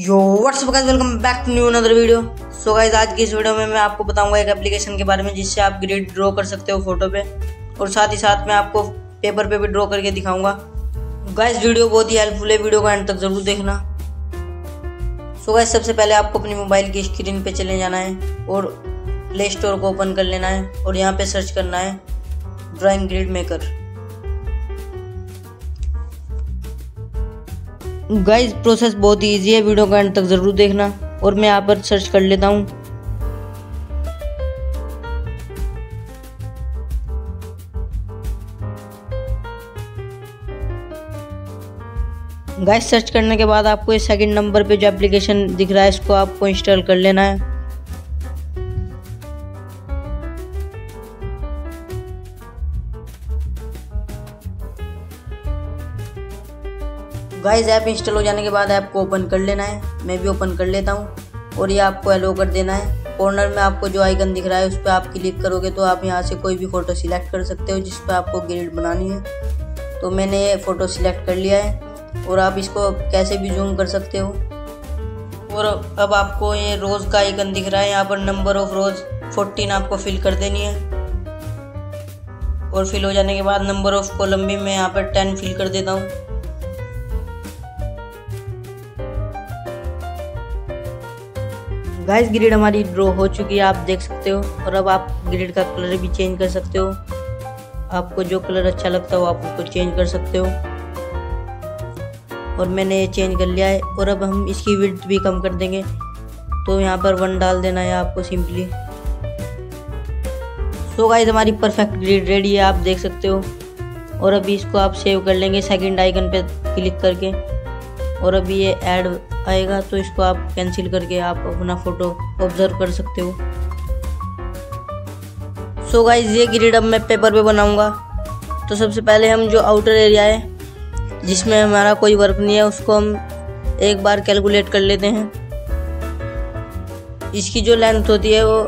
Yo what's up guys, welcome back to new another video. So guys, आज की इस video में मैं आपको बताऊंगा एक एप्लीकेशन के बारे में जिससे आप ग्रिड ड्रॉ कर सकते हो फोटो पे, और साथ ही साथ मैं आपको पेपर पे भी ड्रॉ करके दिखाऊंगा। गाइस, वीडियो बहुत ही हेल्पफुल है, वीडियो को एंड तक जरूर देखना। सो गाइस, सबसे पहले आपको अपनी मोबाइल की स्क्रीन पर चले जाना है और प्ले स्टोर को ओपन कर लेना है और यहाँ पर सर्च करना है drawing grid maker. Guys, process बहुत ही ईजी है, वीडियो को एंड तक जरूर देखना। और मैं यहाँ पर सर्च कर लेता हूँ। गाइज, सर्च करने के बाद आपको इस सेकंड नंबर पे जो एप्लीकेशन दिख रहा है इसको आपको इंस्टॉल कर लेना है। गाइज, ऐप इंस्टॉल हो जाने के बाद ऐप को ओपन कर लेना है। मैं भी ओपन कर लेता हूँ और ये आपको अलो कर देना है। कॉर्नर में आपको जो आइकन दिख रहा है उस पर आप क्लिक करोगे तो आप यहाँ से कोई भी फ़ोटो सिलेक्ट कर सकते हो जिस पर आपको ग्रिड बनानी है। तो मैंने ये फ़ोटो सिलेक्ट कर लिया है और आप इसको कैसे भी जूम कर सकते हो। और अब आपको ये रोज़ का आइकन दिख रहा है, यहाँ पर नंबर ऑफ रोज़ 14 आपको फिल कर देनी है। और फिल हो जाने के बाद नंबर ऑफ कॉलम भी मैं यहाँ पर 10 फिल कर देता हूँ। गाइस, ग्रिड हमारी ड्रॉ हो चुकी है, आप देख सकते हो। और अब आप ग्रिड का कलर भी चेंज कर सकते हो, आपको जो कलर अच्छा लगता हो आप उसको चेंज कर सकते हो। और मैंने ये चेंज कर लिया है। और अब हम इसकी विड्थ भी कम कर देंगे, तो यहाँ पर 1 डाल देना है आपको सिंपली। सो गाइस, हमारी परफेक्ट ग्रिड रेडी है, आप देख सकते हो। और अभी इसको आप सेव कर लेंगे सेकेंड आइकन पर क्लिक करके। और अभी ये ऐड आएगा तो इसको आप कैंसिल करके आप अपना फ़ोटो ऑब्जर्व कर सकते हो। सो गाइज, ये ग्रिड अब मैं पेपर पे बनाऊंगा। तो सबसे पहले हम जो आउटर एरिया है जिसमें हमारा कोई वर्क नहीं है उसको हम एक बार कैलकुलेट कर लेते हैं। इसकी जो लेंथ होती है वो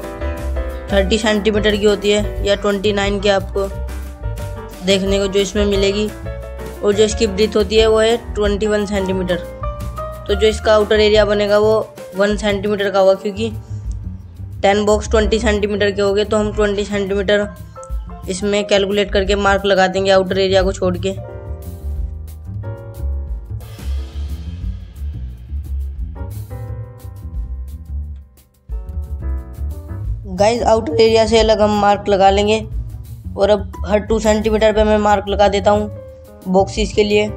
30 सेंटीमीटर की होती है या 29 की आपको देखने को जो इसमें मिलेगी। और जो इसकी ब्रीथ होती है वो है 21 सेंटीमीटर। तो जो इसका आउटर एरिया बनेगा वो 1 सेंटीमीटर का होगा, क्योंकि 10 बॉक्स 20 सेंटीमीटर के होंगे। तो हम 20 सेंटीमीटर इसमें कैलकुलेट करके मार्क लगा देंगे आउटर एरिया को छोड़ के। गाइस, आउटर एरिया से अलग हम मार्क लगा लेंगे। और अब हर 2 सेंटीमीटर पे मैं मार्क लगा देता हूँ बॉक्सेस के लिए।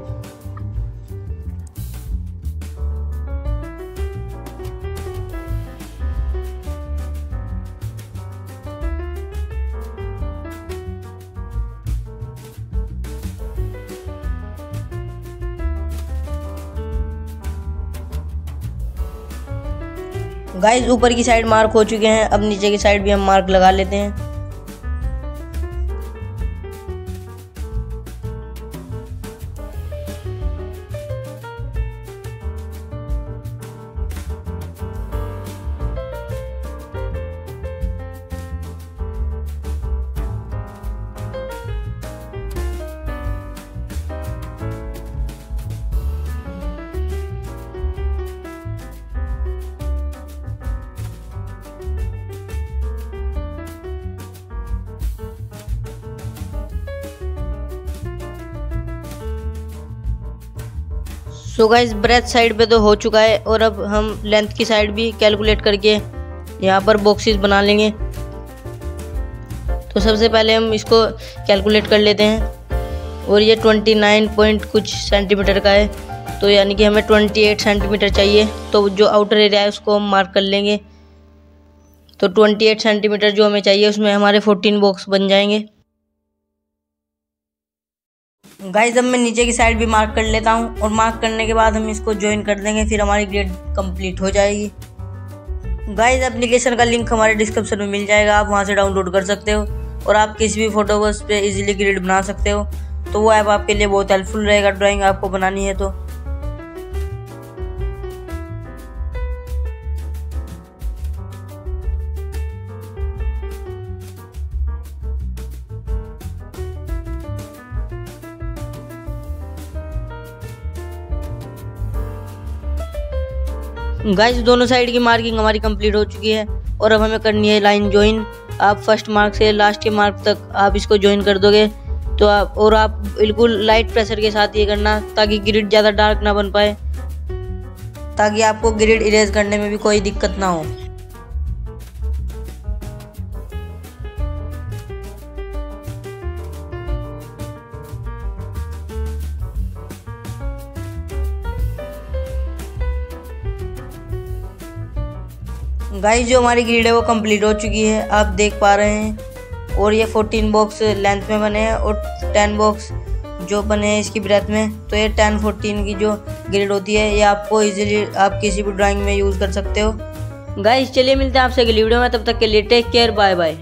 गाइस, ऊपर की साइड मार्क हो चुके हैं, अब नीचे की साइड भी हम मार्क लगा लेते हैं। सो गाइस, ब्रेथ साइड पे तो हो चुका है। और अब हम लेंथ की साइड भी कैलकुलेट करके यहाँ पर बॉक्सेस बना लेंगे। तो सबसे पहले हम इसको कैलकुलेट कर लेते हैं। और ये 29 पॉइंट कुछ सेंटीमीटर का है, तो यानी कि हमें 28 सेंटीमीटर चाहिए। तो जो आउटर एरिया है उसको हम मार्क कर लेंगे। तो 28 सेंटीमीटर जो हमें चाहिए उसमें हमारे 14 बॉक्स बन जाएंगे। गाइज, अब मैं नीचे की साइड भी मार्क कर लेता हूँ। और मार्क करने के बाद हम इसको ज्वाइन कर देंगे, फिर हमारी ग्रिड कंप्लीट हो जाएगी। गाइज, एप्लीकेशन का लिंक हमारे डिस्क्रिप्शन में मिल जाएगा, आप वहाँ से डाउनलोड कर सकते हो। और आप किसी भी फोटो को उस पर ईजिली ग्रिड बना सकते हो। तो वो ऐप आपके लिए बहुत हेल्पफुल रहेगा, ड्राइंग आपको बनानी है तो। गाइस दोनों साइड की मार्किंग हमारी कंप्लीट हो चुकी है और अब हमें करनी है लाइन ज्वाइन। आप फर्स्ट मार्क से लास्ट के मार्क तक आप इसको ज्वाइन कर दोगे तो आप बिल्कुल लाइट प्रेशर के साथ ये करना ताकि ग्रिड ज़्यादा डार्क ना बन पाए, ताकि आपको ग्रिड इरेज करने में भी कोई दिक्कत ना हो। गाइस जो हमारी ग्रिड है वो कंप्लीट हो चुकी है, आप देख पा रहे हैं। और ये 14 बॉक्स लेंथ में बने हैं और 10 बॉक्स जो बने हैं इसकी ब्रेथ में। तो ये 10-14 की जो ग्रिड होती है ये आपको इजीली आप किसी भी ड्राइंग में यूज़ कर सकते हो। गाइस चलिए मिलते हैं आपसे अगली वीडियो में, तब तक के लिए टेक केयर, बाय बाय।